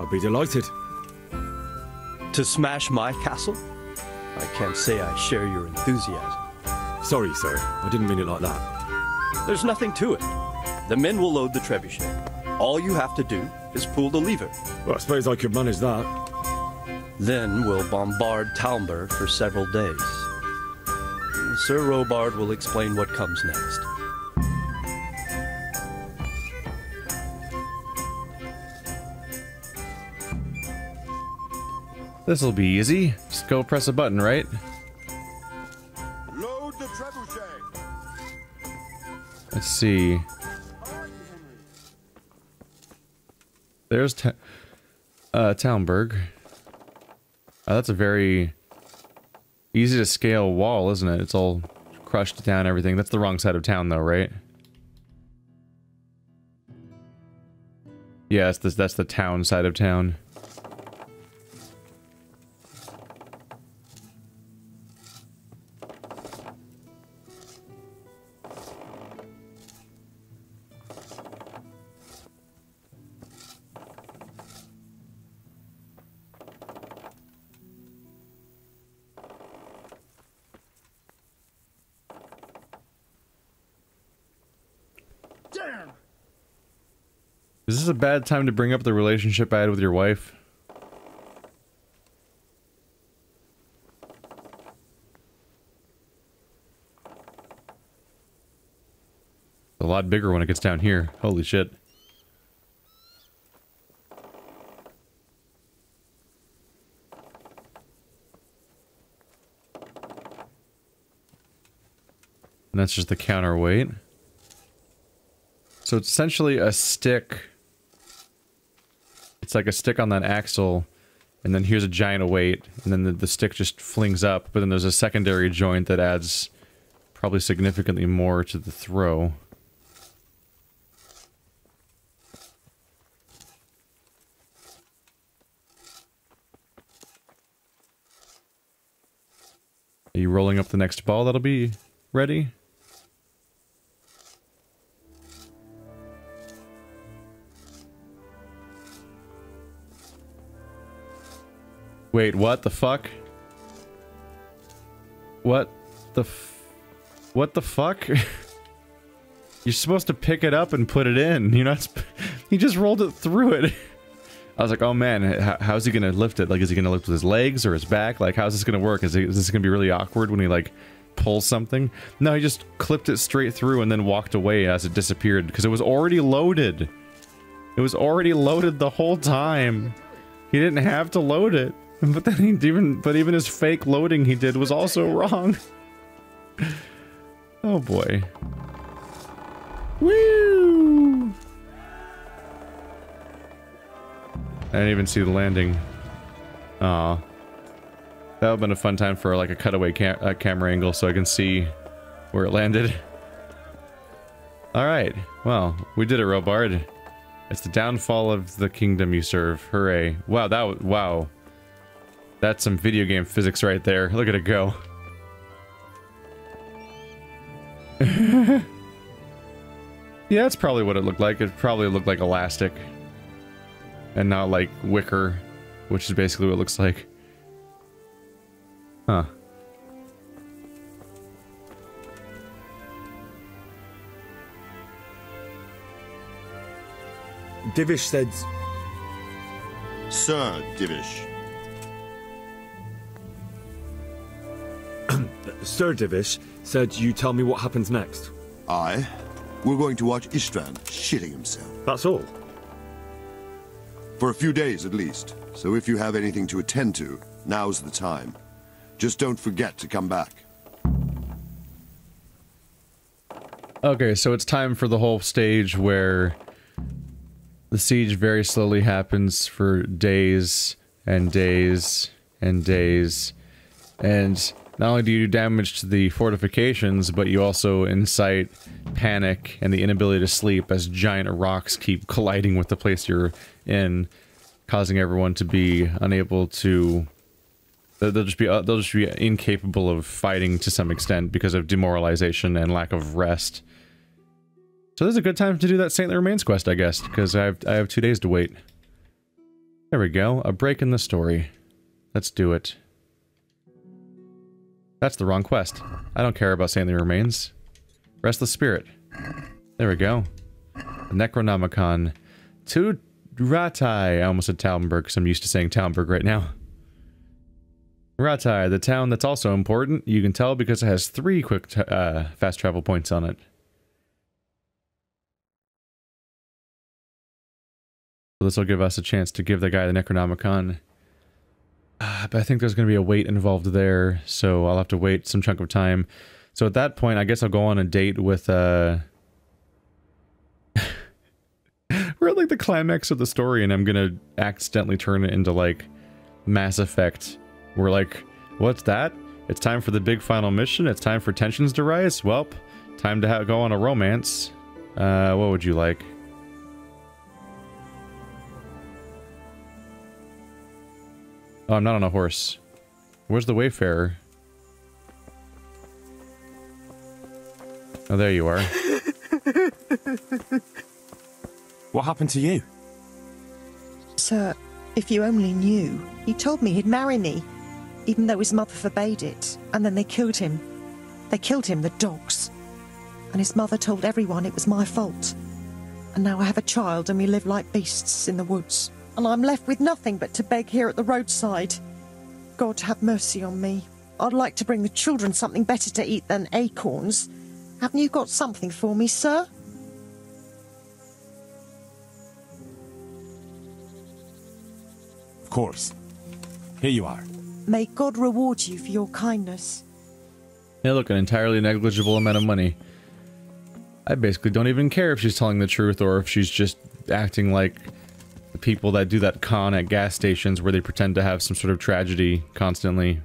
I'll be delighted. To smash my castle? I can't say I share your enthusiasm. Sorry, sir. I didn't mean it like that. There's nothing to it. The men will load the trebuchet. All you have to do is pull the lever. Well, I suppose I could manage that. Then we'll bombard Talmberg for several days. Sir Robard will explain what comes next. This'll be easy. Just go press a button, right? Load the trebuchet. Let's see. There's Talmberg. That's a very easy to scale wall, isn't it? It's all crushed to town, everything. That's the wrong side of town, though, right? Yeah, that's the town side of town. Is this a bad time to bring up the relationship I had with your wife? It's a lot bigger when it gets down here. Holy shit. And that's just the counterweight. So it's essentially a stick. It's like a stick on that axle, and then here's a giant weight, and then the stick just flings up, but then there's a secondary joint that adds probably significantly more to the throw. Are you rolling up the next ball that'll be ready? Wait, what the fuck? What the fuck? You're supposed to pick it up and put it in. You're not. He just rolled it through it. I was like, oh man, how's he gonna lift it? Like, is he gonna lift with his legs or his back? Like, how's this gonna work? Is this gonna be really awkward when he like pulls something? No, he just clipped it straight through and then walked away as it disappeared because it was already loaded. It was already loaded the whole time. He didn't have to load it. But then even his fake loading he did was also wrong. Oh boy. Woo! I didn't even see the landing. Aw. That would've been a fun time for like a cutaway camera angle so I can see where it landed. Alright. Well, we did it, Robard. It's the downfall of the kingdom you serve. Hooray. Wow, wow. That's some video game physics right there. Look at it go. Yeah, that's probably what it looked like. It probably looked like elastic. And not like wicker, which is basically what it looks like. Huh. Divish said... Sir Divish. Sir Divish said you tell me what happens next. Aye. We're going to watch Istran shitting himself. That's all? For a few days at least. So if you have anything to attend to, now's the time. Just don't forget to come back. Okay, so it's time for the whole stage where the siege very slowly happens for days and days and days. And not only do you do damage to the fortifications, but you also incite panic and the inability to sleep as giant rocks keep colliding with the place you're in, causing everyone to be unable to... they'll just be incapable of fighting to some extent because of demoralization and lack of rest. So this is a good time to do that Saintly Remains quest, I guess, because I have 2 days to wait. There we go. A break in the story. Let's do it. That's the wrong quest. I don't care about Saintly Remains. Restless Spirit. There we go. The Necronomicon. To Ratai. I almost said Talmberg because I'm used to saying Talmberg right now. Ratai, the town that's also important. You can tell because it has 3 quick fast travel points on it. So this will give us a chance to give the guy the Necronomicon. But I think there's going to be a wait involved there, so I'll have to wait some chunk of time. So at that point, I guess I'll go on a date with... We're at, like, the climax of the story, and I'm going to accidentally turn it into, like, Mass Effect. We're like, what's that? It's time for the big final mission. It's time for tensions to rise. Welp, time to go on a romance. What would you like? Oh, I'm not on a horse. Where's the Wayfarer? Oh, there you are. What happened to you? Sir, if you only knew. He told me he'd marry me, even though his mother forbade it, and then they killed him. They killed him, the dogs. And his mother told everyone it was my fault. And now I have a child and we live like beasts in the woods. And I'm left with nothing but to beg here at the roadside. God have mercy on me. I'd like to bring the children something better to eat than acorns. Haven't you got something for me, sir? Of course. Here you are. May God reward you for your kindness. Yeah, look, an entirely negligible amount of money. I basically don't even care if she's telling the truth or if she's just acting like the people that do that con at gas stations where they pretend to have some sort of tragedy constantly.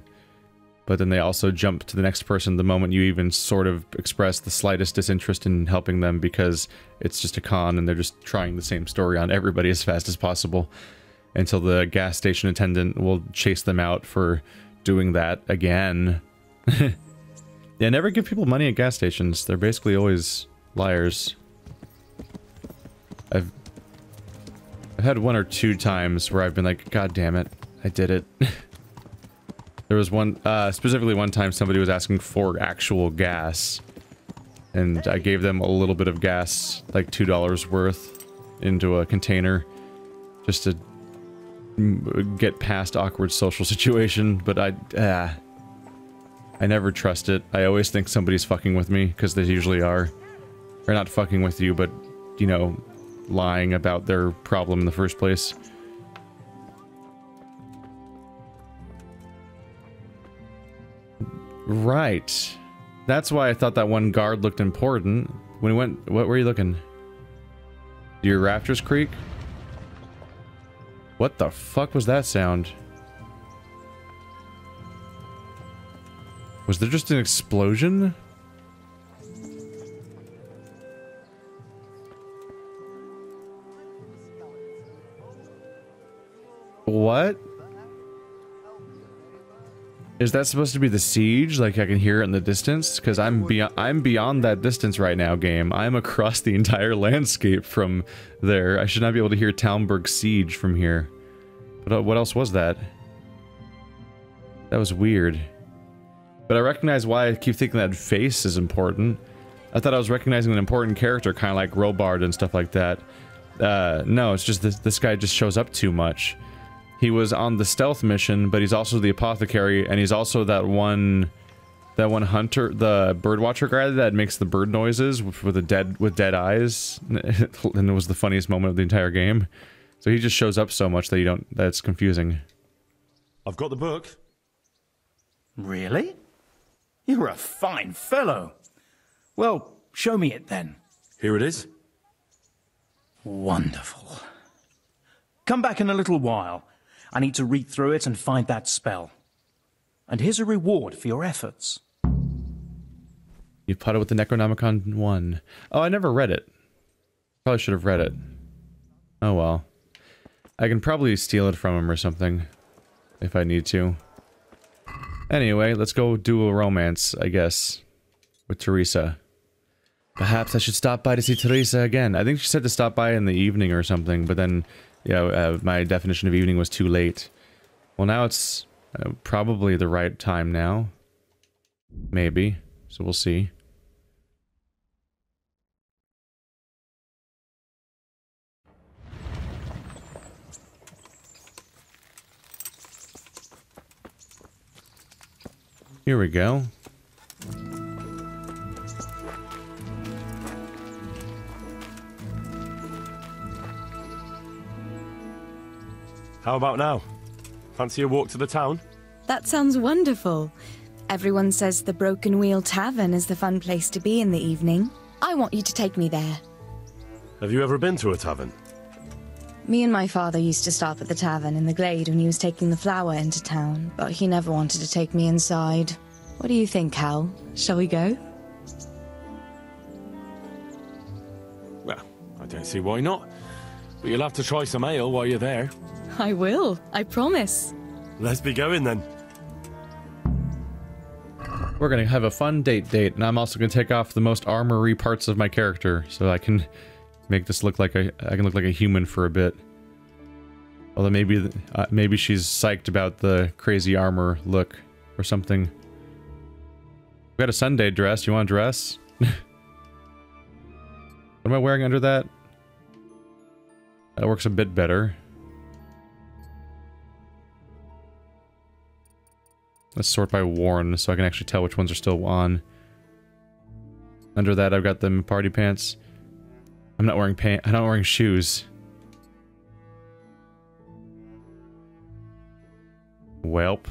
But then they also jump to the next person the moment you even sort of express the slightest disinterest in helping them because it's just a con and they're just trying the same story on everybody as fast as possible. Until the gas station attendant will chase them out for doing that again. Yeah, never give people money at gas stations. They're basically always liars. I've had 1 or 2 times where I've been like, God damn it, I did it. There was specifically one time somebody was asking for actual gas. And I gave them a little bit of gas, like $2 worth, into a container. Just to get past awkward social situation, but I never trust it. I always think somebody's fucking with me, because they usually are. Or not fucking with you, but, you know, lying about their problem in the first place. Right. That's why I thought that one guard looked important. When he went... What were you looking? Your rafters creak? What the fuck was that sound? Was there just an explosion? What? Is that supposed to be the siege? Like I can hear it in the distance? Because I'm beyond that distance right now, game. I'm across the entire landscape from there. I should not be able to hear Talmberg's siege from here. But what else was that? That was weird. But I recognize why I keep thinking that face is important. I thought I was recognizing an important character, kind of like Robard and stuff like that. No, it's just this guy just shows up too much. He was on the stealth mission, but he's also the apothecary, and he's also that one hunter, the birdwatcher guy that makes the bird noises with dead eyes, and it was the funniest moment of the entire game. So he just shows up so much that that's confusing. I've got the book. Really? You're a fine fellow. Well, show me it then. Here it is. Wonderful. Come back in a little while. I need to read through it and find that spell. And here's a reward for your efforts. You put it with the Necronomicon 1. Oh, I never read it. Probably should have read it. Oh well. I can probably steal it from him or something. If I need to. Anyway, let's go do a romance, I guess. With Theresa. Perhaps I should stop by to see Theresa again. I think she said to stop by in the evening or something, but then... Yeah, my definition of evening was too late. Well, now it's probably the right time now. Maybe. So we'll see. Here we go. How about now? Fancy a walk to the town? That sounds wonderful. Everyone says the Broken Wheel Tavern is the fun place to be in the evening. I want you to take me there. Have you ever been to a tavern? Me and my father used to stop at the tavern in the glade when he was taking the flour into town, but he never wanted to take me inside. What do you think, Hal? Shall we go? Well, I don't see why not. But you'll have to try some ale while you're there. I will, I promise. Let's be going then. We're gonna have a fun date, and I'm also gonna take off the most armory parts of my character so I can make this look like I can look like a human for a bit. Although maybe she's psyched about the crazy armor look or something. We got a Sunday dress. You want to dress? What am I wearing under that? That works a bit better. Let's sort by worn so I can actually tell which ones are still on. Under that, I've got them party pants. I'm not wearing pants. I'm not wearing shoes. Welp.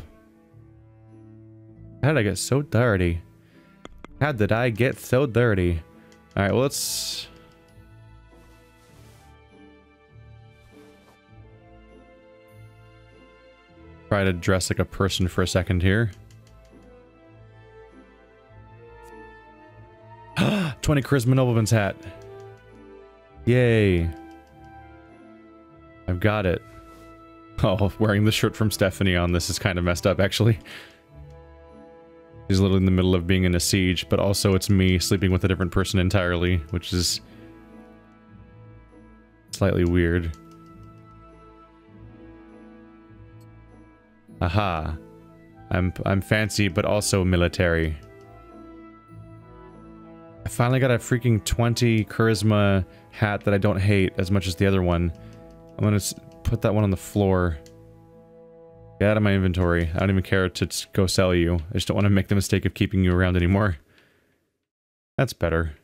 How did I get so dirty? How did I get so dirty? All right, well, let's. Try to dress like a person for a second here. 20 charisma nobleman's hat. Yay. I've got it. Oh, wearing the shirt from Stephanie on this is kind of messed up, actually. She's literally in the middle of being in a siege, but also it's me sleeping with a different person entirely, which is slightly weird. Aha. I'm fancy, but also military. I finally got a freaking 20 charisma hat that I don't hate as much as the other one. I'm gonna put that one on the floor. Get out of my inventory. I don't even care to go sell you. I just don't want to make the mistake of keeping you around anymore. That's better.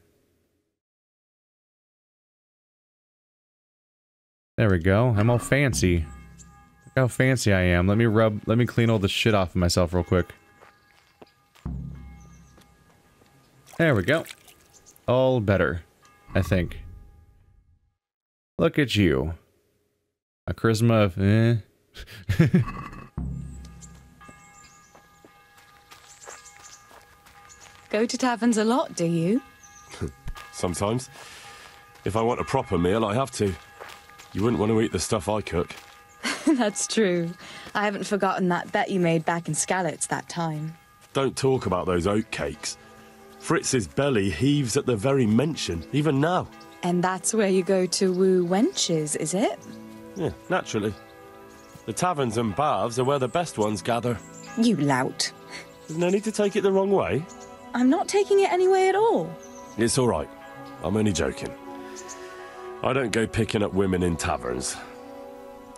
There we go. I'm all fancy. Look how fancy I am. Let me clean all the shit off of myself real quick. There we go. All better, I think. Look at you. A charisma of Go to taverns a lot, do you? Sometimes. If I want a proper meal, I have to. You wouldn't want to eat the stuff I cook. That's true. I haven't forgotten that bet you made back in Skalitz that time. Don't talk about those oatcakes. Fritz's belly heaves at the very mention, even now. And that's where you go to woo wenches, is it? Yeah, naturally. The taverns and baths are where the best ones gather. You lout. There's no need to take it the wrong way. I'm not taking it any way at all. It's all right. I'm only joking. I don't go picking up women in taverns.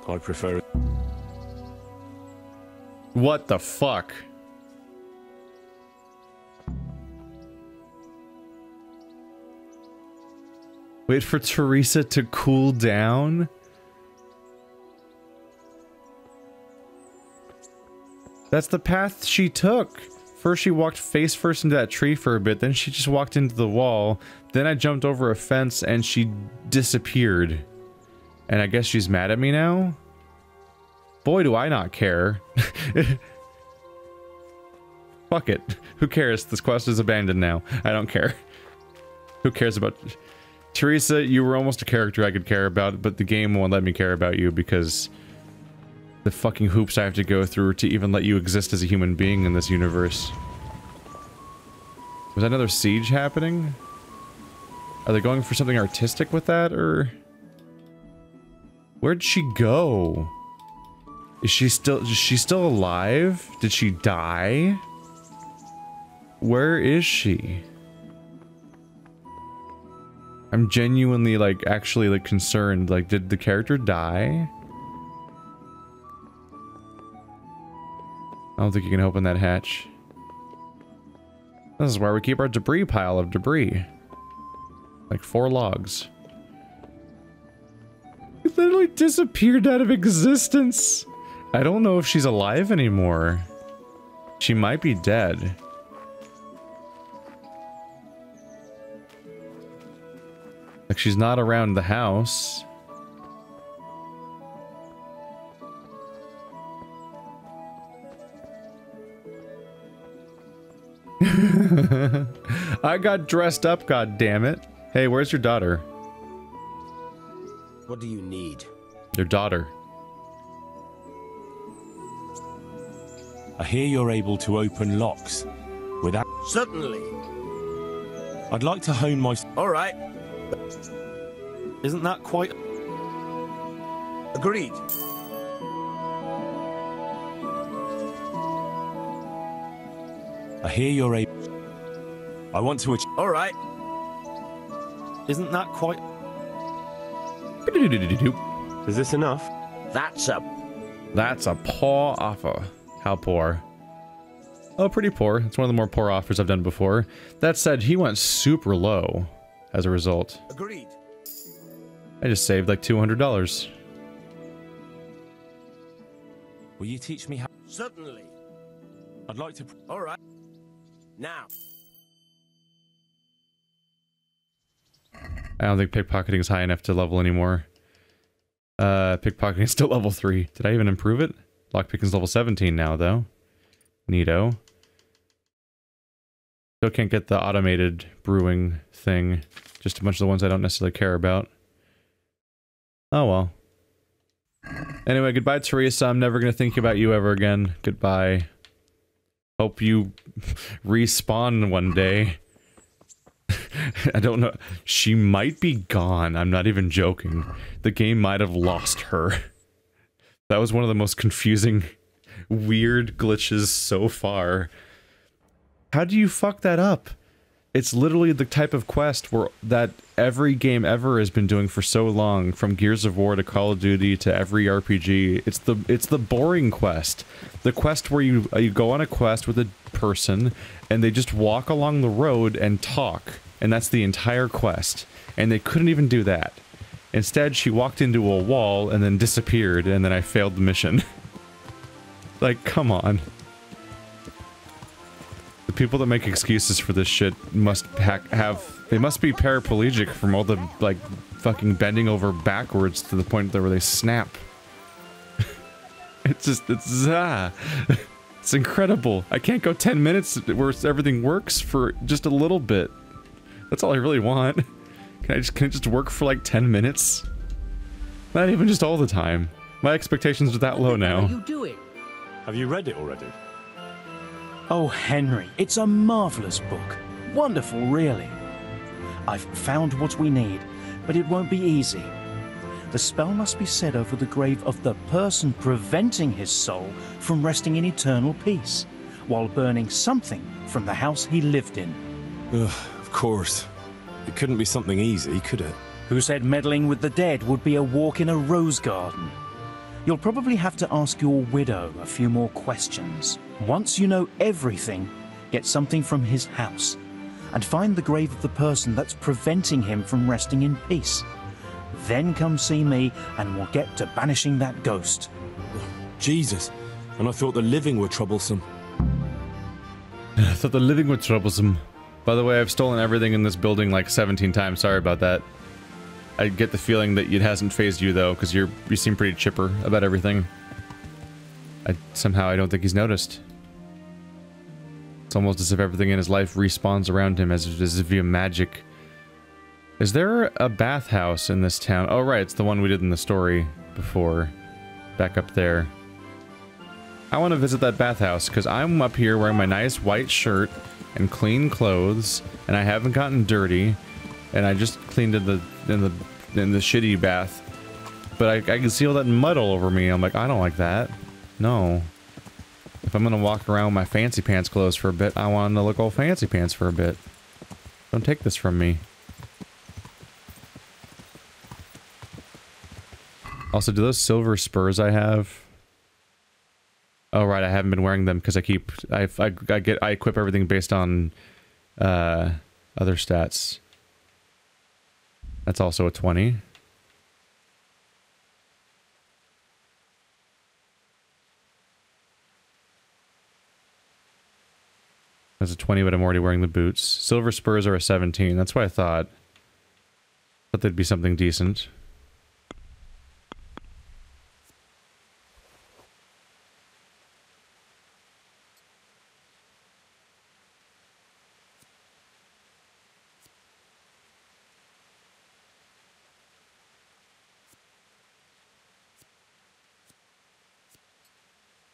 I prefer it. What the fuck? Wait for Theresa to cool down? That's the path she took. First she walked face first into that tree for a bit, then she just walked into the wall, then I jumped over a fence and she disappeared. And I guess she's mad at me now? Boy, do I not care. Fuck it. Who cares? This quest is abandoned now. I don't care. Who cares about... Theresa, you were almost a character I could care about, but the game won't let me care about you because... the fucking hoops I have to go through to even let you exist as a human being in this universe. Was that another siege happening? Are they going for something artistic with that, or...? Where'd she go? Is she still alive? Did she die? Where is she? I'm genuinely, like, actually, like, concerned. Like, did the character die? I don't think you can open that hatch. This is where we keep our debris pile of debris. Like 4 logs. It literally disappeared out of existence. I don't know if she's alive anymore. She might be dead. Like, she's not around the house. I got dressed up, goddammit. Hey, where's your daughter? What do you need? Your daughter. I hear you're able to open locks without... Certainly. I'd like to hone my... All right. Isn't that quite... Agreed. I hear you're able... I want to... All right. Isn't that quite... Is this enough? That's a poor offer. How poor? Oh, pretty poor. It's one of the more poor offers I've done before. That said, he went super low as a result. Agreed. I just saved like $200. Will you teach me how? Certainly. I'd like to... All right. Now. I don't think pickpocketing is high enough to level anymore. Pickpocketing is still level 3. Did I even improve it? Lockpicking is level 17 now, though. Neato. Still can't get the automated brewing thing. Just a bunch of the ones I don't necessarily care about. Oh well. Anyway, goodbye, Theresa. I'm never gonna think about you ever again. Goodbye. Hope you respawn one day. I don't know. She might be gone. I'm not even joking. The game might have lost her. That was one of the most confusing, weird glitches so far. How do you fuck that up? It's literally the type of quest where that every game ever has been doing for so long, from Gears of War to Call of Duty to every RPG. It's the boring quest. The quest where you go on a quest with a person and they just walk along the road and talk, and that's the entire quest. And they couldn't even do that. Instead, she walked into a wall and then disappeared, and then I failed the mission. Like, come on. The people that make excuses for this shit must they must be paraplegic from all the, like, fucking bending over backwards to the point where they snap. It's incredible. I can't go 10 minutes where everything works for just a little bit. That's all I really want. Can I just work for like 10 minutes? Not even just all the time. My expectations are that low now. What are you doing? Have you read it already? Oh, Henry, it's a marvelous book. Wonderful, really. I've found what we need, but it won't be easy. The spell must be said over the grave of the person preventing his soul from resting in eternal peace, while burning something from the house he lived in. Ugh, of course. It couldn't be something easy, could it? Who said meddling with the dead would be a walk in a rose garden? You'll probably have to ask your widow a few more questions. Once you know everything, get something from his house and find the grave of the person that's preventing him from resting in peace. Then come see me and we'll get to banishing that ghost. Jesus, and I thought the living were troublesome. I thought the living were troublesome. By the way, I've stolen everything in this building like 17 times. Sorry about that. I get the feeling that it hasn't fazed you though, because you seem pretty chipper about everything. Somehow I don't think he's noticed. It's almost as if everything in his life respawns around him as if via magic. Is there a bathhouse in this town? Oh right, it's the one we did in the story before. Back up there. I want to visit that bathhouse because I'm up here wearing my nice white shirt and clean clothes, and I haven't gotten dirty, and I just cleaned in the shitty bath, But I can see all that mud all over me. I'm like, I don't like that. No. If I'm gonna walk around with my fancy pants clothes for a bit, I want to look all fancy pants for a bit. Don't take this from me. Also, do those silver spurs I have? Oh right, I haven't been wearing them because I equip everything based on other stats. That's also a 20. That's a 20, but I'm already wearing the boots. Silver spurs are a 17. That's what I thought. But they'd be something decent.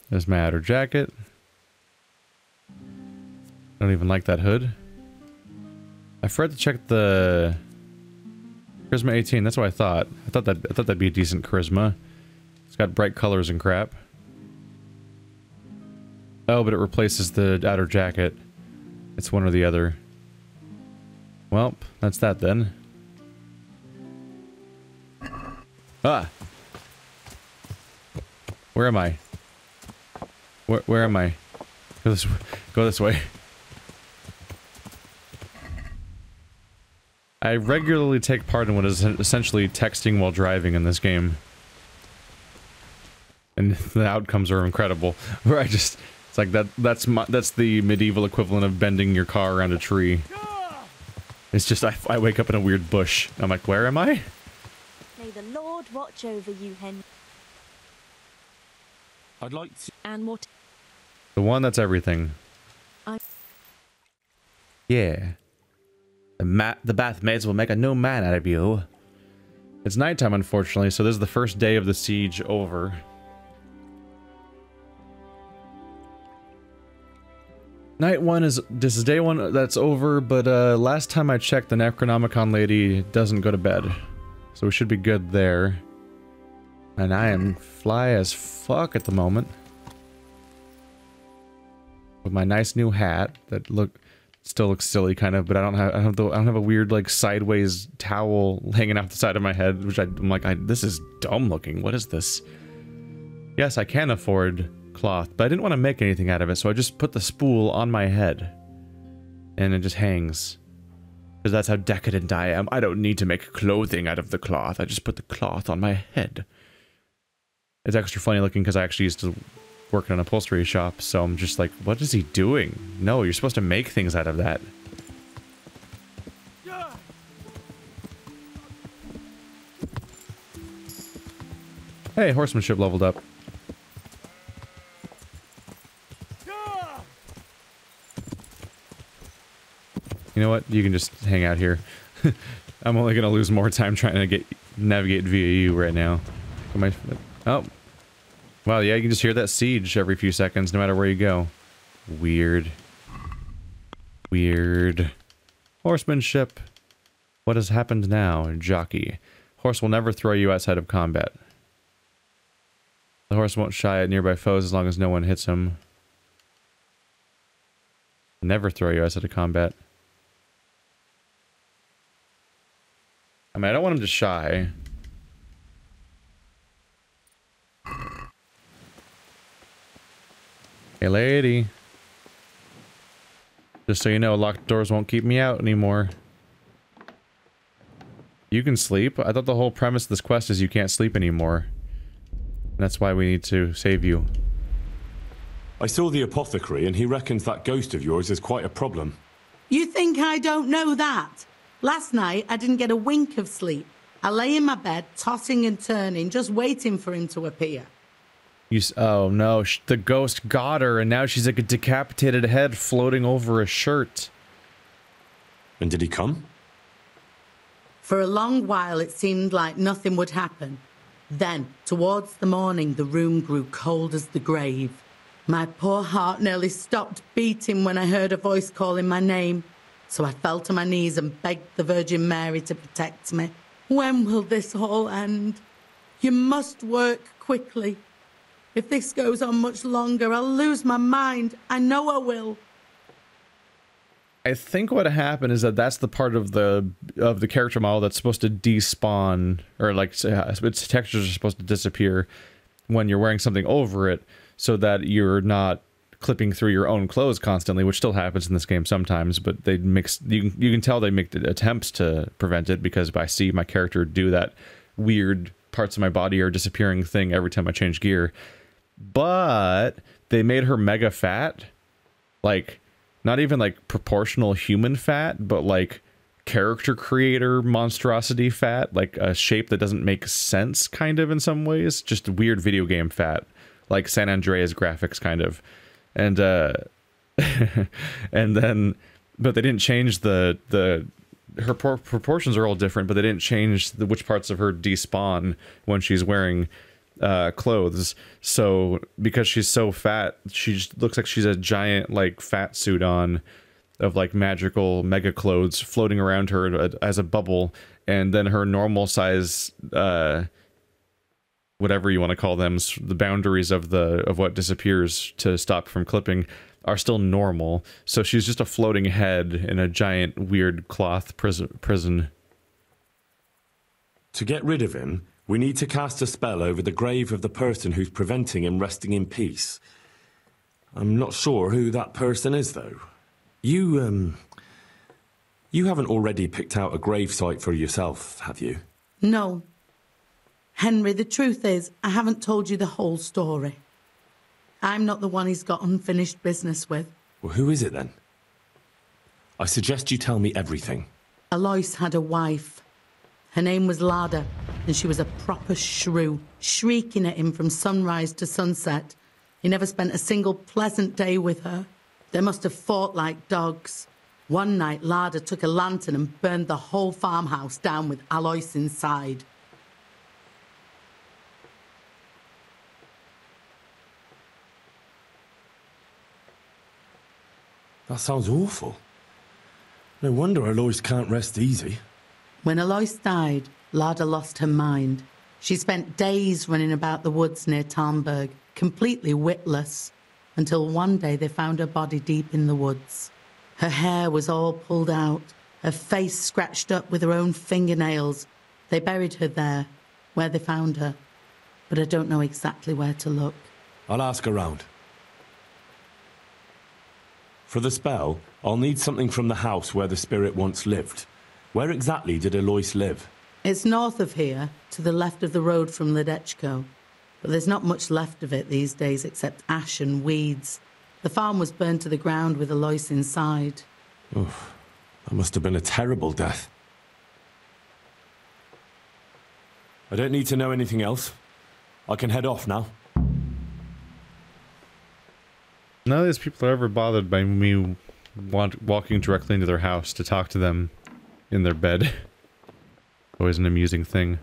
There's my outer jacket. I don't even like that hood. I forgot to check the charisma 18. That's what I thought. I thought that'd be a decent charisma. It's got bright colors and crap. Oh, but it replaces the outer jacket. It's one or the other. Well, that's that then. Ah. Where am I? Where am I? Go this way. I regularly take part in what is essentially texting while driving in this game. And the outcomes are incredible. Where I just... It's like that's the medieval equivalent of bending your car around a tree. It's just I wake up in a weird bush. I'm like, where am I? May the Lord watch over you, Henry. I'd like to... And what... The one that's everything. Yeah. The bathmaids will make a new man out of you. It's nighttime, unfortunately, so this is the first day of the siege over. Night one is... This is day one that's over, but last time I checked, the Necronomicon lady doesn't go to bed. So we should be good there. And I am fly as fuck at the moment. With my nice new hat that still looks silly kind of, but I don't have a weird like sideways towel hanging off the side of my head, which I'm like, this is dumb looking. What is this? Yes, I can afford cloth, but I didn't want to make anything out of it, so I just put the spool on my head. And it just hangs. Because that's how decadent I am. I don't need to make clothing out of the cloth. I just put the cloth on my head. It's extra funny looking because I actually used to work in an upholstery shop, so I'm just like, what is he doing? No, you're supposed to make things out of that. Hey, horsemanship leveled up. You know what? You can just hang out here. I'm only gonna lose more time trying to navigate via you right now. Oh. Wow, yeah, you can just hear that siege every few seconds, no matter where you go. Weird. Weird. Horsemanship. What has happened now, jockey? Horse will never throw you outside of combat. The horse won't shy at nearby foes as long as no one hits him. Never throw you outside of combat. I mean, I don't want him to shy. Hey lady. Just so you know, locked doors won't keep me out anymore. You can sleep. I thought the whole premise of this quest is you can't sleep anymore. And that's why we need to save you. I saw the apothecary and he reckons that ghost of yours is quite a problem. You think I don't know that? Last night I didn't get a wink of sleep. I lay in my bed, tossing and turning, just waiting for him to appear. Oh no, the ghost got her, and now she's like a decapitated head floating over a shirt. And did he come? For a long while it seemed like nothing would happen. Then, towards the morning, the room grew cold as the grave. My poor heart nearly stopped beating when I heard a voice calling my name. So I fell to my knees and begged the Virgin Mary to protect me. When will this all end? You must work quickly. If this goes on much longer, I'll lose my mind. I know I will. I think what happened is that that's the part of the character model that's supposed to despawn, or like its textures are supposed to disappear when you're wearing something over it, so that you're not clipping through your own clothes constantly, which still happens in this game sometimes, but they mix, you can tell they make attempts to prevent it, because I see my character do that weird parts of my body are disappearing thing every time I change gear. But they made her mega fat, like not even like proportional human fat, but like character creator monstrosity fat, like a shape that doesn't make sense kind of in some ways, just weird video game fat, like San Andreas graphics kind of. And and then, but they didn't change her proportions are all different, but they didn't change which parts of her despawn when she's wearing clothes. So because she's so fat, she just looks like she's a giant like fat suit on of like magical mega clothes floating around her as a bubble, and then her normal size whatever you want to call them, the boundaries of what disappears to stop from clipping are still normal. So she's just a floating head in a giant weird cloth prison. To get rid of him, we need to cast a spell over the grave of the person who's preventing him resting in peace. I'm not sure who that person is, though. You haven't already picked out a grave site for yourself, have you? No. Henry, the truth is, I haven't told you the whole story. I'm not the one he's got unfinished business with. Well, who is it then? I suggest you tell me everything. Alois had a wife. Her name was Lada, and she was a proper shrew, shrieking at him from sunrise to sunset. He never spent a single pleasant day with her. They must have fought like dogs. One night, Lada took a lantern and burned the whole farmhouse down with Alois inside. That sounds awful. No wonder Alois can't rest easy. When Alois died, Lada lost her mind. She spent days running about the woods near Talmberg, completely witless, until one day they found her body deep in the woods. Her hair was all pulled out, her face scratched up with her own fingernails. They buried her there, where they found her. But I don't know exactly where to look. I'll ask around. For the spell, I'll need something from the house where the spirit once lived. Where exactly did Alois live? It's north of here, to the left of the road from Ledetchko. But there's not much left of it these days except ash and weeds. The farm was burned to the ground with Alois inside. Oof, that must have been a terrible death. I don't need to know anything else. I can head off now. None of these people are ever bothered by me walking directly into their house to talk to them in their bed. Always an amusing thing.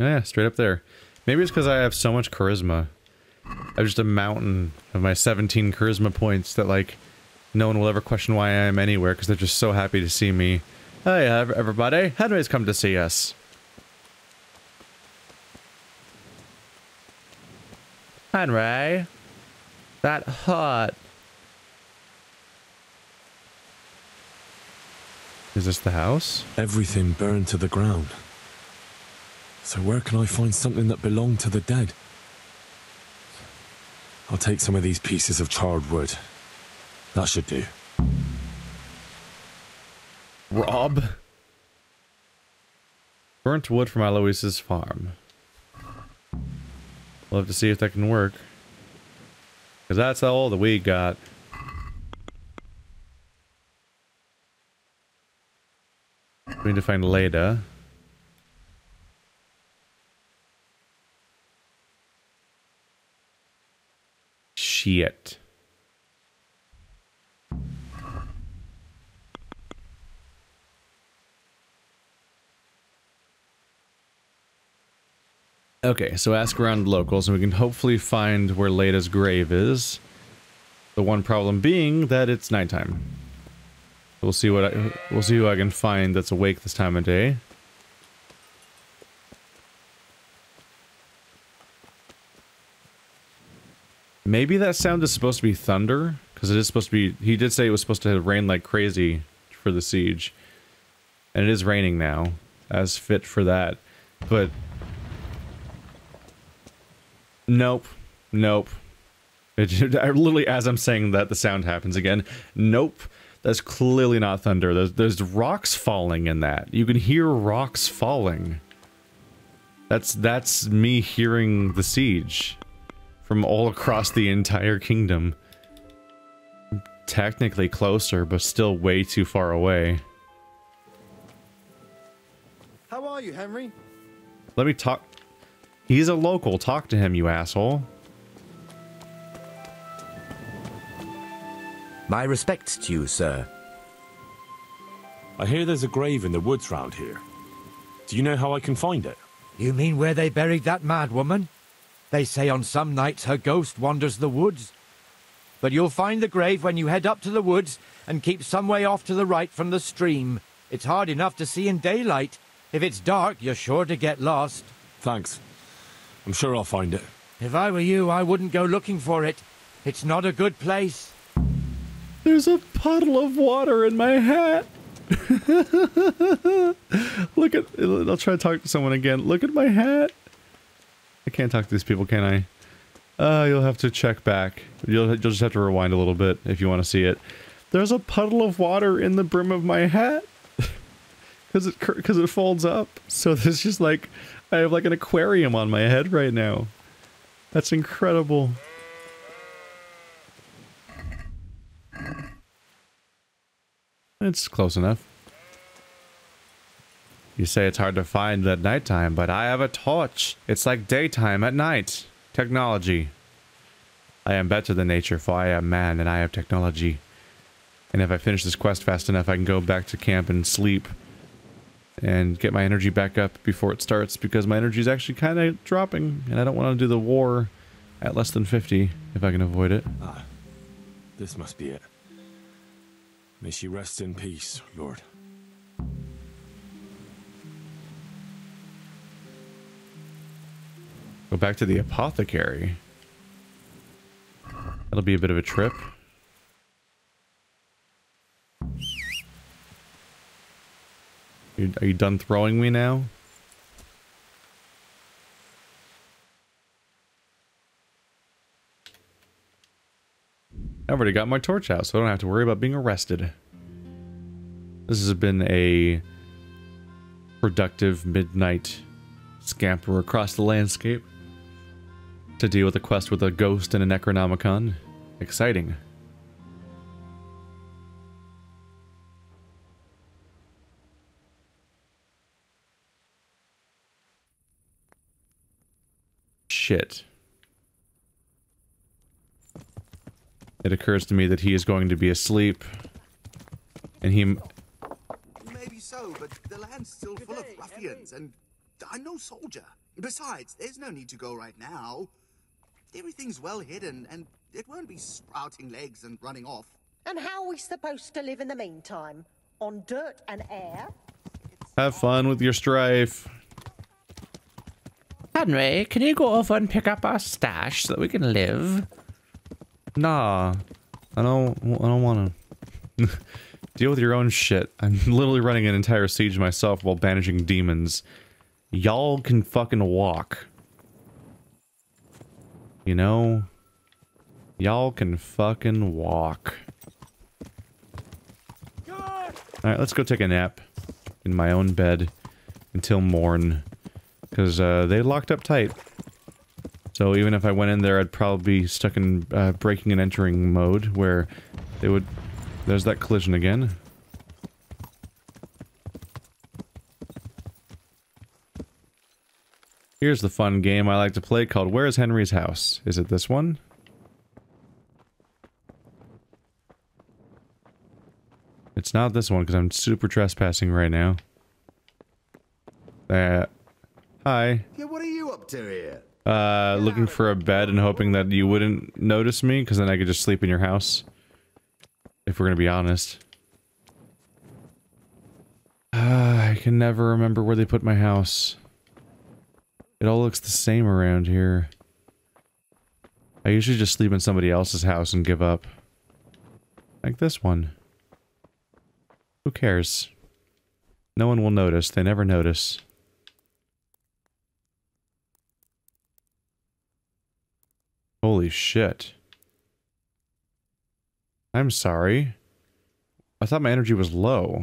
Yeah, straight up there. Maybe it's because I have so much charisma. I'm just a mountain of my 17 charisma points that, like, no one will ever question why I am anywhere, because they're just so happy to see me. Hey everybody, Henry's come to see us. Henry, that hut. Is this the house? Everything burned to the ground. So where can I find something that belonged to the dead? I'll take some of these pieces of charred wood. That should do. Rob. Burnt wood from Alois's farm. We'll have to see if that can work. Because that's all that we got. We need to find Leda. Shit. Okay, so ask around locals, and we can hopefully find where Leda's grave is. The one problem being that it's nighttime. We'll see what we'll see who I can find that's awake this time of day. Maybe that sound is supposed to be thunder, because it is supposed to be. He did say it was supposed to rain like crazy for the siege, and it is raining now, as fit for that. But nope, nope. I literally, as I'm saying that, the sound happens again. Nope, that's clearly not thunder. There's rocks falling in that. You can hear rocks falling. That's me hearing the siege. From all across the entire kingdom. Technically closer, but still way too far away. How are you, Henry? Let me talk. He's a local. Talk to him, you asshole. My respects to you, sir. I hear there's a grave in the woods round here. Do you know how I can find it? You mean where they buried that mad woman? They say on some nights her ghost wanders the woods. But you'll find the grave when you head up to the woods and keep some way off to the right from the stream. It's hard enough to see in daylight. If it's dark, you're sure to get lost. Thanks. I'm sure I'll find it. If I were you, I wouldn't go looking for it. It's not a good place. There's a puddle of water in my hat. Look at... I'll try to talk to someone again. Look at my hat. I can't talk to these people, can I? You'll have to check back. You'll just have to rewind a little bit if you want to see it. There's a puddle of water in the brim of my hat. Because it folds up. So there's just like... I have like an aquarium on my head right now. That's incredible. It's close enough. You say it's hard to find at nighttime, but I have a torch. It's like daytime at night. Technology. I am better than nature, for I am man and I have technology. And if I finish this quest fast enough, I can go back to camp and sleep. And get my energy back up before it starts, because my energy is actually kind of dropping. And I don't want to do the war at less than 50, if I can avoid it. Ah, this must be it. May she rest in peace, Lord. Go back to the apothecary. That'll be a bit of a trip. Are you done throwing me now? I've already got my torch out, so I don't have to worry about being arrested. This has been a productive midnight scamper across the landscape. To deal with a quest with a ghost and a Necronomicon. Exciting. Shit. It occurs to me that he is going to be asleep. And he... Maybe so, but the land's still full of ruffians, and I'm no soldier. Besides, there's no need to go right now. Everything's well hidden, and it won't be sprouting legs and running off. And how are we supposed to live in the meantime? On dirt and air? Have fun with your strife. Henry, can you go over and pick up our stash so that we can live? Nah. I don't want to. Deal with your own shit. I'm literally running an entire siege myself while banishing demons. Y'all can fucking walk. You know? Y'all can fucking walk. Alright, let's go take a nap. In my own bed. Until morn. Because they locked up tight. So even if I went in there, I'd probably be stuck in breaking and entering mode, where they would... There's that collision again. Here's the fun game I like to play called Where is Henry's House? Is it this one? It's not this one because I'm super trespassing right now. Hi. Yeah, what are you up to here? looking for a bed and hoping that you wouldn't notice me, because then I could just sleep in your house. If we're gonna be honest. I can never remember where they put my house. It all looks the same around here. I usually just sleep in somebody else's house and give up. Like this one. Who cares? No one will notice. They never notice. Holy shit. I'm sorry. I thought my energy was low.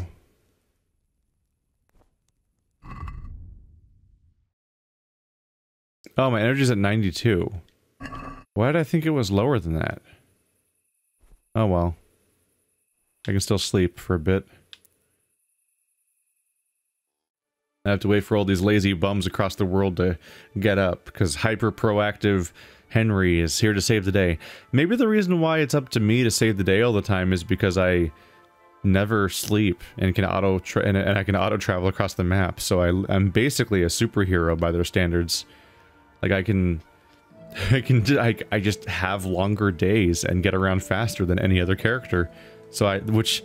Oh, my energy's at 92. Why did I think it was lower than that? Oh well. I can still sleep for a bit. I have to wait for all these lazy bums across the world to get up, because hyper-proactive Henry is here to save the day. Maybe the reason why it's up to me to save the day all the time is because I never sleep and can auto travel across the map, so I'm basically a superhero by their standards. Like I just have longer days and get around faster than any other character. So which,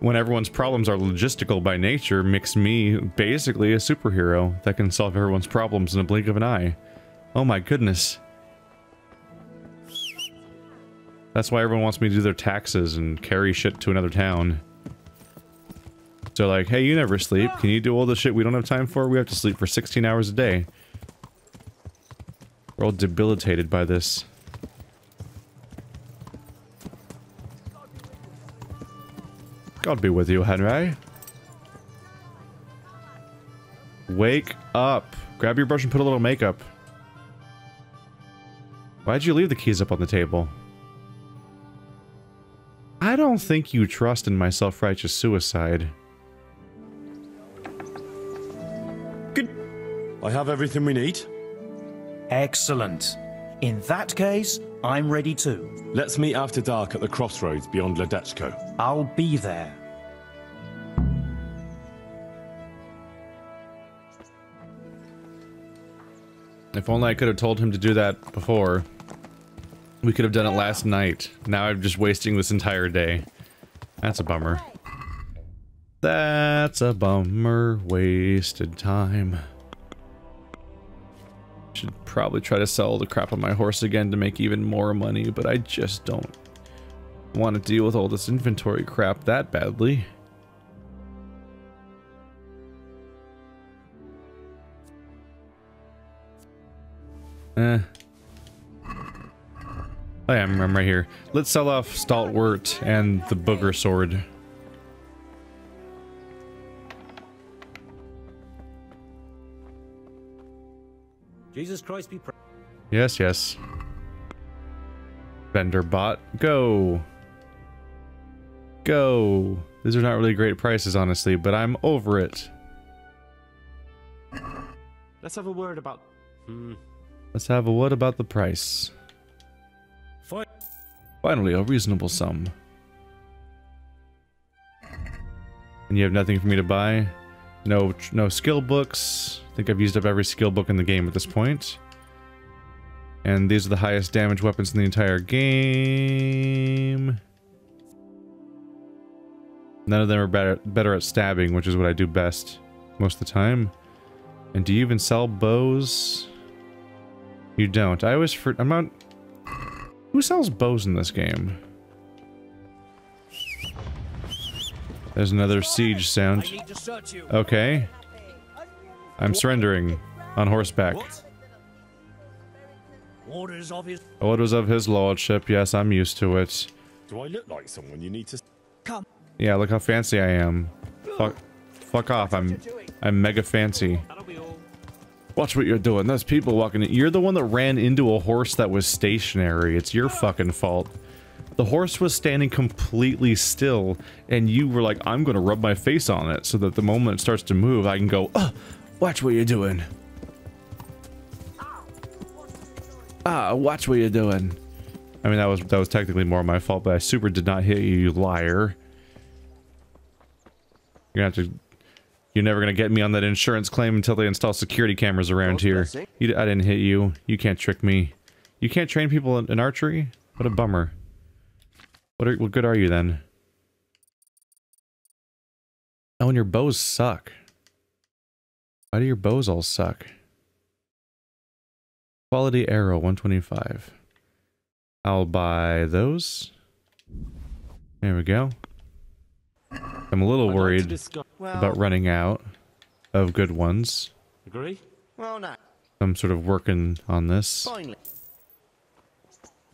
when everyone's problems are logistical by nature, makes me basically a superhero that can solve everyone's problems in a blink of an eye. Oh my goodness. That's why everyone wants me to do their taxes and carry shit to another town. So like, hey, you never sleep. Can you do all the shit we don't have time for? We have to sleep for 16 hours a day. We're all debilitated by this. God be with you, Henry. Wake up. Grab your brush and put a little makeup. Why'd you leave the keys up on the table? I don't think you trust in my self-righteous suicide. Good. I have everything we need. Excellent. In that case, I'm ready too. Let's meet after dark at the crossroads beyond Ledetchko. I'll be there. If only I could have told him to do that before. We could have done it last night. Now I'm just wasting this entire day. That's a bummer. That's a bummer. Wasted time. Should probably try to sell the crap on my horse again to make even more money, but I just don't want to deal with all this inventory crap that badly. I am, I'm right here. Let's sell off Stalwart and the Booger Sword. Jesus Christ be praised. Yes, yes. Vendor bot, go. Go. These are not really great prices, honestly, but I'm over it. Let's have a word about... Let's have a word about the price. Finally, a reasonable sum. And you have nothing for me to buy? No skill books. I think I've used up every skill book in the game at this point. And these are the highest damage weapons in the entire game. None of them are better at stabbing, which is what I do best most of the time. And do you even sell bows? You don't. I always... I'm not... Who sells bows in this game? There's another siege sound. Okay. I'm surrendering on horseback. Orders of his lordship. Yes, I'm used to it. Do I look like someone you need to come? Yeah, look how fancy I am. Fuck off. I'm mega fancy. Watch what you're doing. There's people walking in. You're the one that ran into a horse that was stationary. It's your fucking fault. The horse was standing completely still, and you were like, I'm gonna rub my face on it so that the moment it starts to move, I can go, oh, watch what you're doing. Ah, watch what you're doing. I mean, that was technically more my fault, but I super did not hit you, you liar. You're gonna have to You're never going to get me on that insurance claim until they install security cameras around here. I didn't hit you. You can't trick me. You can't train people in archery? What a bummer. What good are you then? Oh, and your bows suck. Why do your bows all suck? Quality arrow, 125. I'll buy those. There we go. I'm a little worried about running out of good ones. Agree? Well, no. I'm sort of working on this.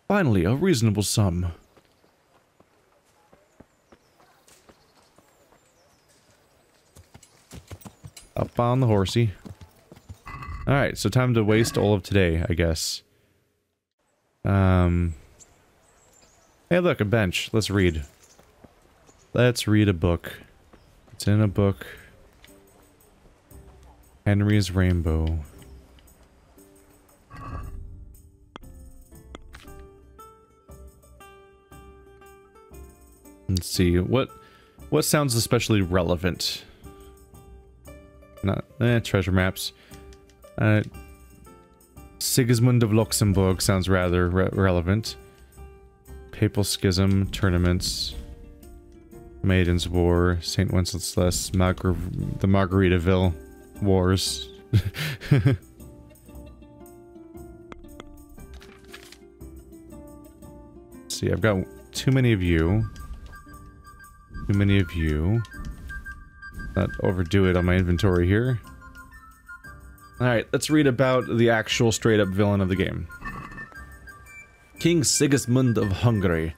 Finally, a reasonable sum. Up on the horsey. Alright, so time to waste all of today, I guess. Hey look, a bench. Let's read. Let's read a book. It's in a book. Henry's Rainbow. Let's see, what sounds especially relevant? Not treasure maps. Sigismund of Luxembourg sounds rather relevant. Papal Schism, Tournaments, Maiden's War, St. Wenceslas, the Margaritaville Wars. See, I've got too many of you. Too many of you. Not overdo it on my inventory here. Alright, let's read about the actual straight-up villain of the game. King Sigismund of Hungary,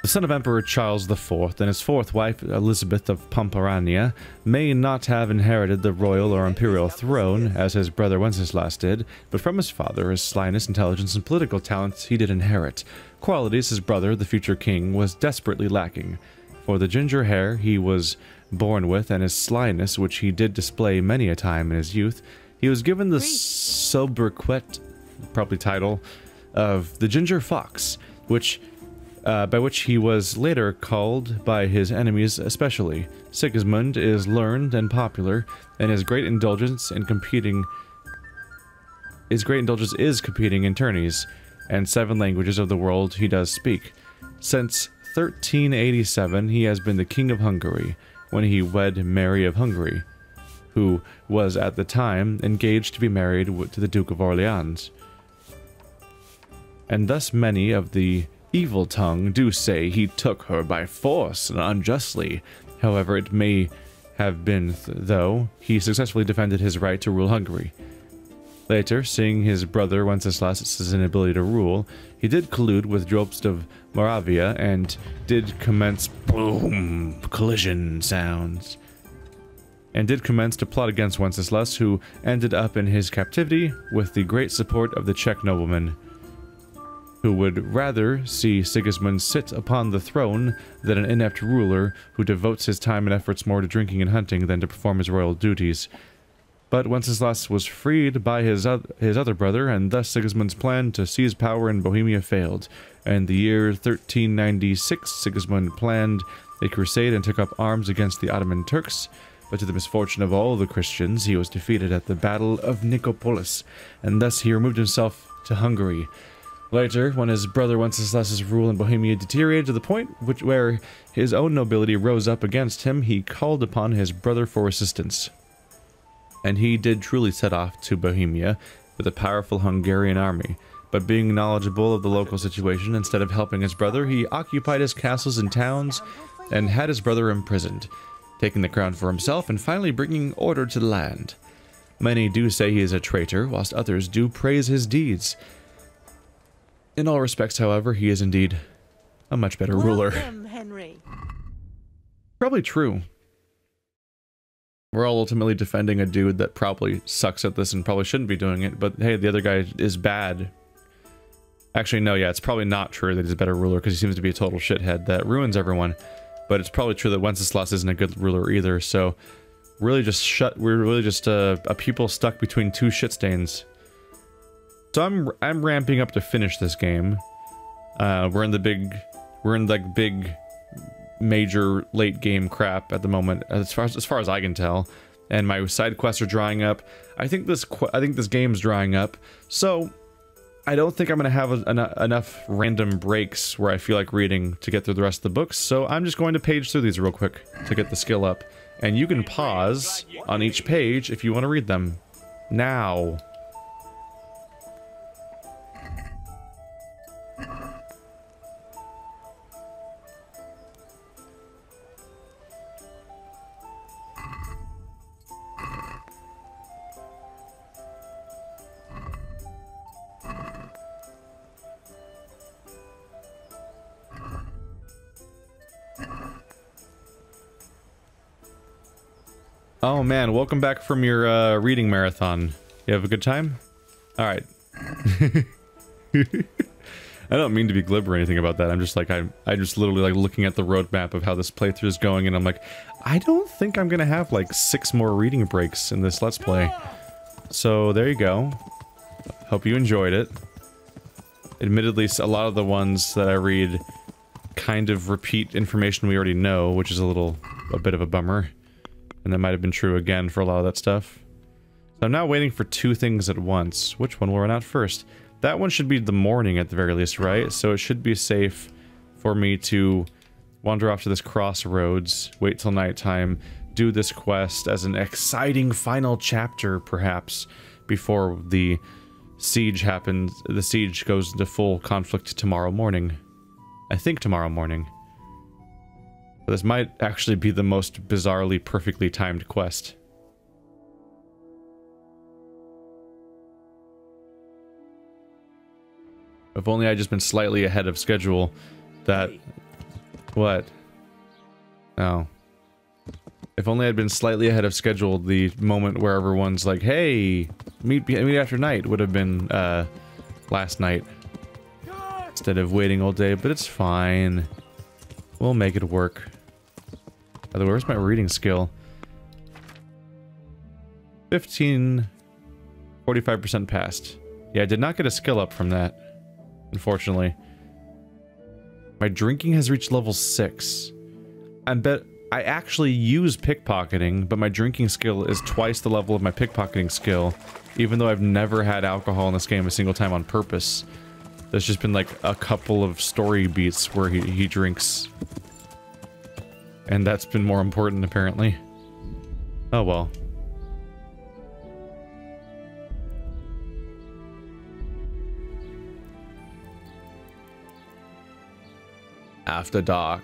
the son of Emperor Charles IV and his fourth wife, Elizabeth of Pomerania, may not have inherited the royal or imperial throne, as his brother Wenceslas did, but from his father, his slyness, intelligence, and political talents he did inherit. Qualities his brother, the future king, was desperately lacking. For the ginger hair he was born with and his slyness, which he did display many a time in his youth, he was given the sobriquet, probably title, of the Ginger Fox, which, by which he was later called by his enemies especially. Sigismund is learned and popular, and his great indulgence is competing in tourneys, and 7 languages of the world he does speak. Since 1387 he has been the King of Hungary, when he wed Mary of Hungary, who was at the time engaged to be married to the Duke of Orleans. And thus many of the evil tongue do say he took her by force and unjustly. However, it may have been, though, he successfully defended his right to rule Hungary. Later, seeing his brother Wenceslas' inability to rule, he did collude with Jobst of Moravia and did commence collision sounds, and did commence to plot against Wenceslas, who ended up in his captivity with the great support of the Czech nobleman, who would rather see Sigismund sit upon the throne than an inept ruler who devotes his time and efforts more to drinking and hunting than to perform his royal duties. But Wenceslas was freed by his other brother, and thus Sigismund's plan to seize power in Bohemia failed. In the year 1396, Sigismund planned a crusade and took up arms against the Ottoman Turks, but to the misfortune of all the Christians, he was defeated at the Battle of Nicopolis, and thus he removed himself to Hungary. Later, when his brother Wenceslas' rule in Bohemia deteriorated to the point where his own nobility rose up against him, he called upon his brother for assistance. And he did truly set off to Bohemia with a powerful Hungarian army, but being knowledgeable of the local situation, instead of helping his brother, he occupied his castles and towns and had his brother imprisoned, taking the crown for himself and finally bringing order to the land. Many do say he is a traitor, whilst others do praise his deeds. In all respects, however, he is indeed a much better ruler. Welcome, Henry. Probably true. We're all ultimately defending a dude that probably sucks at this and probably shouldn't be doing it, but hey, the other guy is bad. Actually, no, yeah, it's probably not true that he's a better ruler because he seems to be a total shithead that ruins everyone. But it's probably true that Wenceslas isn't a good ruler either, so really just we're really just a people stuck between two shit stains. So I'm ramping up to finish this game. We're in the big major late game crap at the moment, as far as I can tell. And my side quests are drying up. I think this game's drying up. So I don't think I'm going to have enough random breaks where I feel like reading to get through the rest of the books, so I'm just going to page through these real quick to get the skill up. And you can pause on each page if you want to read them. Now. Oh man, welcome back from your reading marathon. You have a good time? Alright. I don't mean to be glib or anything about that. I'm just like, I just literally like looking at the roadmap of how this playthrough is going, and I'm like, I don't think I'm gonna have like 6 more reading breaks in this Let's Play. So there you go. Hope you enjoyed it. Admittedly, a lot of the ones that I read kind of repeat information we already know, which is a bit of a bummer. And that might have been true again for a lot of that stuff. So I'm now waiting for 2 things at once. Which one will run out first? That one should be the morning at the very least, right? So it should be safe for me to wander off to this crossroads, wait till nighttime, do this quest as an exciting final chapter, perhaps, before the siege happens. The siege goes into full conflict tomorrow morning. I think tomorrow morning. This might actually be the most bizarrely perfectly timed quest. If only I'd just been slightly ahead of schedule, that... What? Oh. If only I'd been slightly ahead of schedule, the moment where everyone's like, hey, meet after night would have been, last night. Instead of waiting all day, but it's fine. We'll make it work. By the way, where's my reading skill? 15... 45% passed. Yeah, I did not get a skill up from that, unfortunately. My drinking has reached level 6. I bet I actually use pickpocketing, but my drinking skill is twice the level of my pickpocketing skill, even though I've never had alcohol in this game a single time on purpose. There's just been like a couple of story beats where he drinks. And that's been more important, apparently. Oh well. After dark.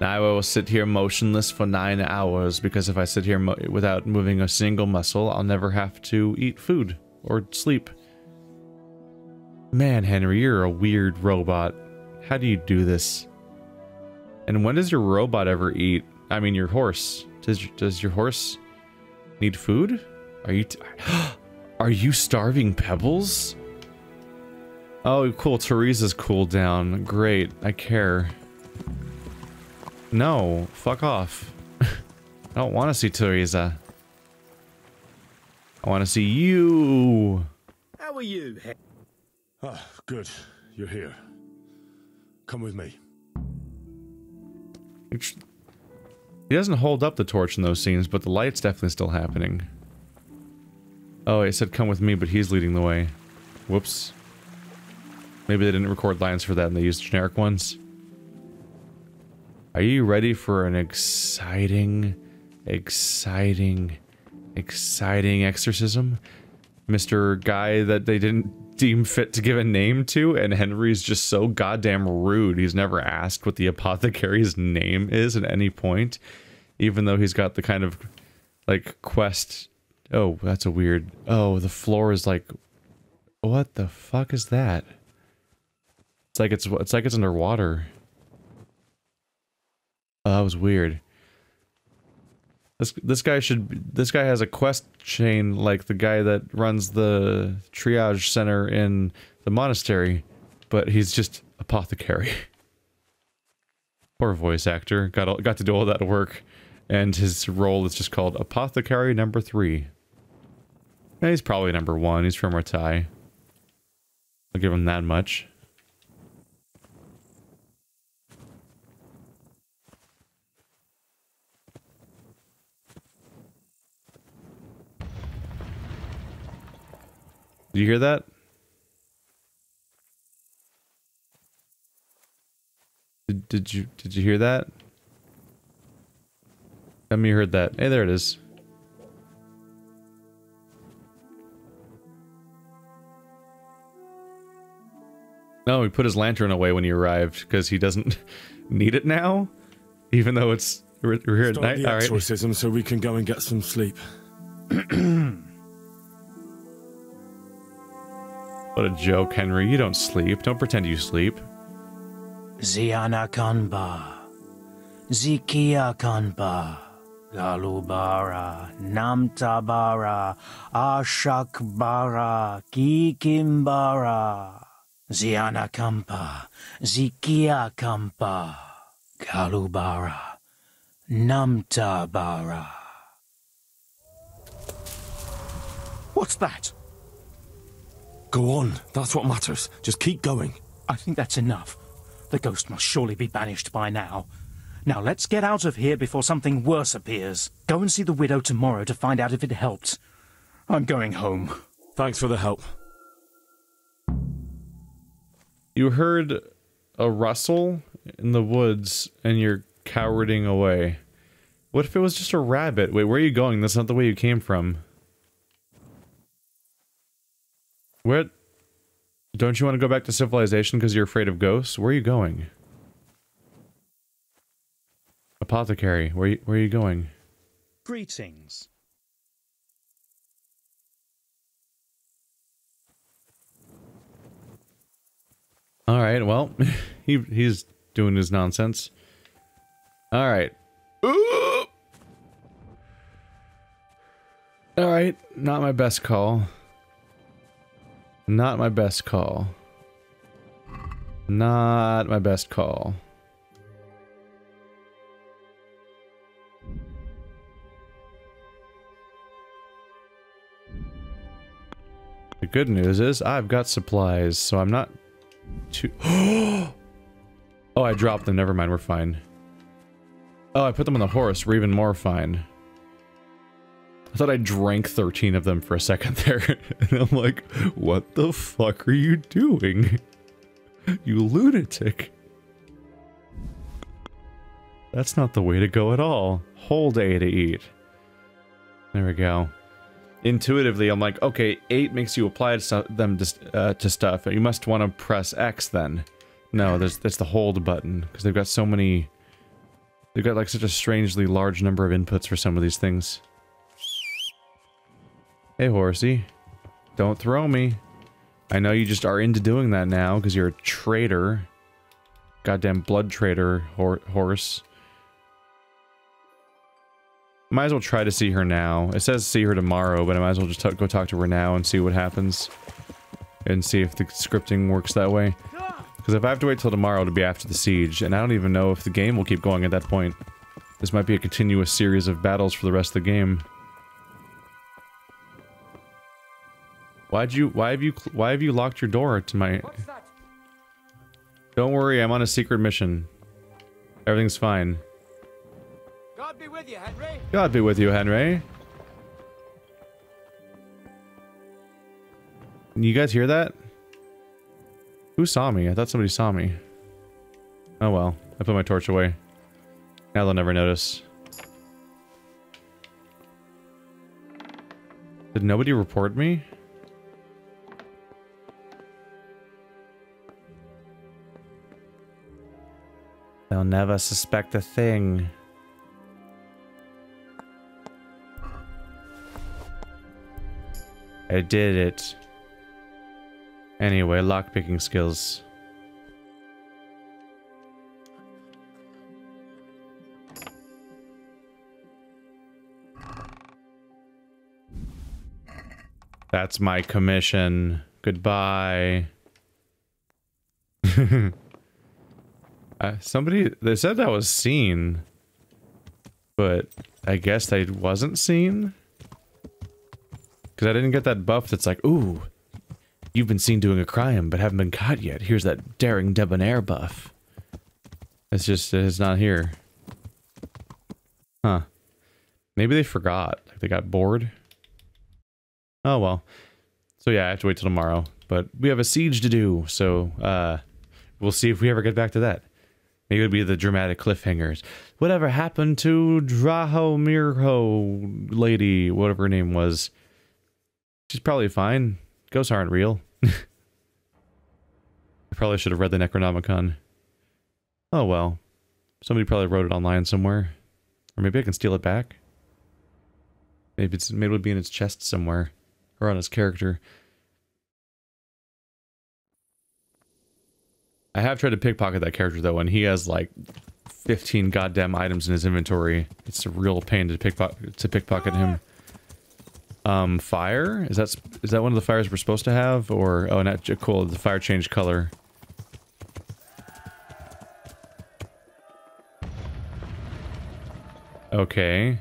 Now I will sit here motionless for 9 hours, because if I sit here without moving a single muscle, I'll never have to eat food or sleep. Man, Henry, you're a weird robot. How do you do this? And when does your robot ever eat? I mean, your horse. Does your horse need food? Are you... Are you starving Pebbles? Oh, cool. Theresa's cooled down. Great. I care. No. Fuck off. I don't want to see Theresa. I want to see you. How are you, Henry? Ah, good. You're here. Come with me. He doesn't hold up the torch in those scenes, but the light's definitely still happening. Oh, it said come with me, but he's leading the way. Whoops. Maybe they didn't record lines for that and they used generic ones. Are you ready for an exciting exorcism? Mr. Guy that they didn't deem fit to give a name to, and Henry's just so goddamn rude. He's never asked what the apothecary's name is at any point, even though he's got the kind of like quest. Oh, that's a weird. Oh, the floor is like, what the fuck is that? It's like it's underwater. Oh, that was weird. This guy has a quest chain like the guy that runs the triage center in the monastery, but he's just apothecary. Poor voice actor. Got to do all that work, and his role is just called Apothecary Number 3. Yeah, he's probably number 1. He's from Ratai. I'll give him that much. Do you hear that? Did you hear that? I mean, you heard that. Hey, there it is. No, he put his lantern away when he arrived because he doesn't need it now, even though it's we're here at night. All right. Exorcism, so we can go and get some sleep. What a joke, Henry! You don't sleep. Don't pretend you sleep. Zianakanba, Zikiakanba, Galubara, Namtabara, Ashakbara, Kikimbara. Zianakampa, Zikiakampa, Galubara, Namtabara. What's that? Go on, that's what matters. Just keep going. I think that's enough. The ghost must surely be banished by now. Now let's get out of here before something worse appears. Go and see the widow tomorrow to find out if it helped. I'm going home. Thanks for the help. You heard a rustle in the woods, and you're cowering away. What if it was just a rabbit? Wait, where are you going? That's not the way you came from. What? Don't you want to go back to civilization because you're afraid of ghosts? Where are you going? Apothecary, where are you going? Greetings. All right, well, he's doing his nonsense. All right. Ooh! All right, not my best call. Not my best call. Not my best call. The good news is I've got supplies, so I'm not... Oh, I dropped them. Never mind, we're fine. Oh, I put them on the horse. We're even more fine. I thought I drank 13 of them for a second there. And I'm like, what the fuck are you doing? You lunatic. That's not the way to go at all. Whole day to eat. There we go. Intuitively, I'm like, okay, 8 makes you apply them to stuff. You must want to press X then. No, that's the hold button, because they've got so many... They've got like such a strangely large number of inputs for some of these things. Hey, horsey. Don't throw me. I know you just are into doing that now, because you're a traitor. Goddamn blood traitor, horse. Might as well try to see her now. It says see her tomorrow, but I might as well just go talk to her now and see what happens. And see if the scripting works that way. Because if I have to wait till tomorrow, it'll be after the siege, and I don't even know if the game will keep going at that point. This might be a continuous series of battles for the rest of the game. Why have you locked your door to my... What's that? Don't worry, I'm on a secret mission. Everything's fine. God be with you, Henry. God be with you, Henry. You guys hear that? Who saw me? I thought somebody saw me. Oh well, I put my torch away. Now they'll never notice. Did nobody report me? They'll never suspect a thing. I did it. Anyway, lockpicking skills. That's my commission. Goodbye. Somebody, they said I was seen, but I guess I wasn't seen, because I didn't get that buff that's like, ooh, you've been seen doing a crime, but haven't been caught yet. Here's that daring debonair buff. It's just, it's not here. Huh. Maybe they forgot, like they got bored. Oh well. So yeah, I have to wait till tomorrow, but we have a siege to do, so we'll see if we ever get back to that. Maybe it'll be the dramatic cliffhangers. Whatever happened to Drahomirho lady, whatever her name was? She's probably fine. Ghosts aren't real. I probably should have read the Necronomicon. Oh well. Somebody probably wrote it online somewhere. Or maybe I can steal it back. Maybe it would be in its chest somewhere. Or on his character. I have tried to pickpocket that character though, and he has like 15 goddamn items in his inventory. It's a real pain to pickpocket him. Fire? Is that one of the fires we're supposed to have? Or oh, not cool. The fire changed color. Okay.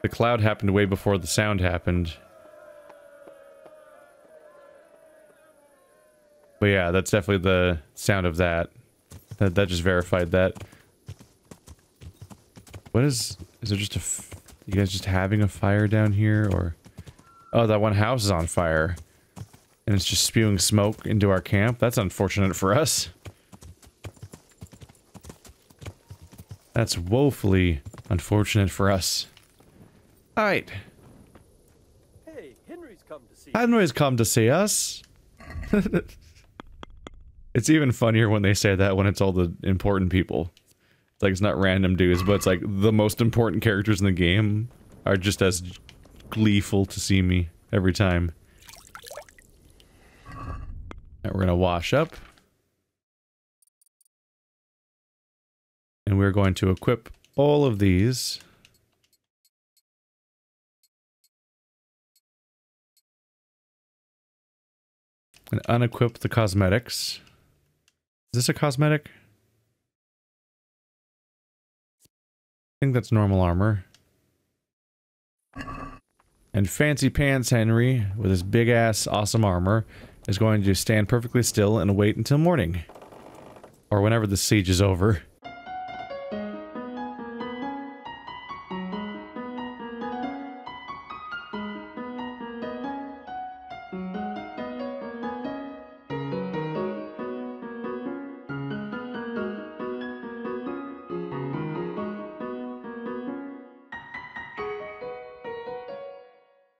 The cloud happened way before the sound happened. But yeah, that's definitely the sound of that. That just verified that. What is there just you guys just having a fire down here, or? Oh, that one house is on fire. And it's just spewing smoke into our camp. That's unfortunate for us. That's woefully unfortunate for us. Alright. Hey, Henry's come to see us. Henry's come to see us. It's even funnier when they say that when it's all the important people. It's like, it's not random dudes, but it's like the most important characters in the game are just as gleeful to see me every time. Now we're gonna wash up. And we're going to equip all of these. And unequip the cosmetics. Is this a cosmetic? I think that's normal armor. And Fancy Pants Henry, with his big ass awesome armor, is going to stand perfectly still and wait until morning. Or whenever the siege is over.